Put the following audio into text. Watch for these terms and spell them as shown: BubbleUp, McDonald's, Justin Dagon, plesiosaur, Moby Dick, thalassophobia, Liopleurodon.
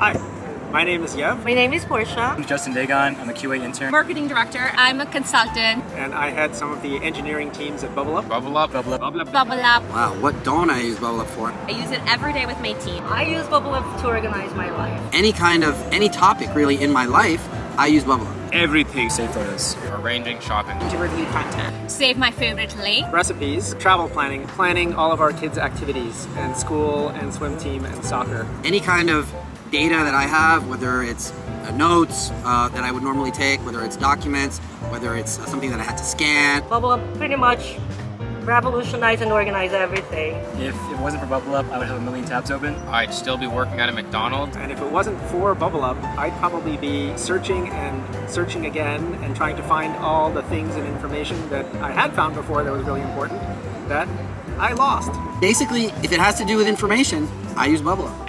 Hi, my name is Yev. My name is Portia. I'm Justin Dagon. I'm a QA intern. Marketing director. I'm a consultant. And I had some of the engineering teams at BubbleUp. BubbleUp. BubbleUp. BubbleUp. BubbleUp. Wow, what don't I use BubbleUp for? I use it every day with my team. I use BubbleUp to organize my life. Any topic really in my life, I use BubbleUp. Everything. Save photos. Arranging shopping. To review content. Save my favorite lake. Recipes. Travel planning. Planning all of our kids' activities. And school and swim team and soccer. Any kind of data that I have, whether it's notes that I would normally take, whether it's documents, whether it's something that I had to scan. BubbleUp pretty much revolutionized and organized everything. If it wasn't for BubbleUp, I would have a million tabs open. I'd still be working at a McDonald's. And if it wasn't for BubbleUp, I'd probably be searching and searching again and trying to find all the things and information that I had found before that was really important that I lost. Basically, if it has to do with information, I use BubbleUp.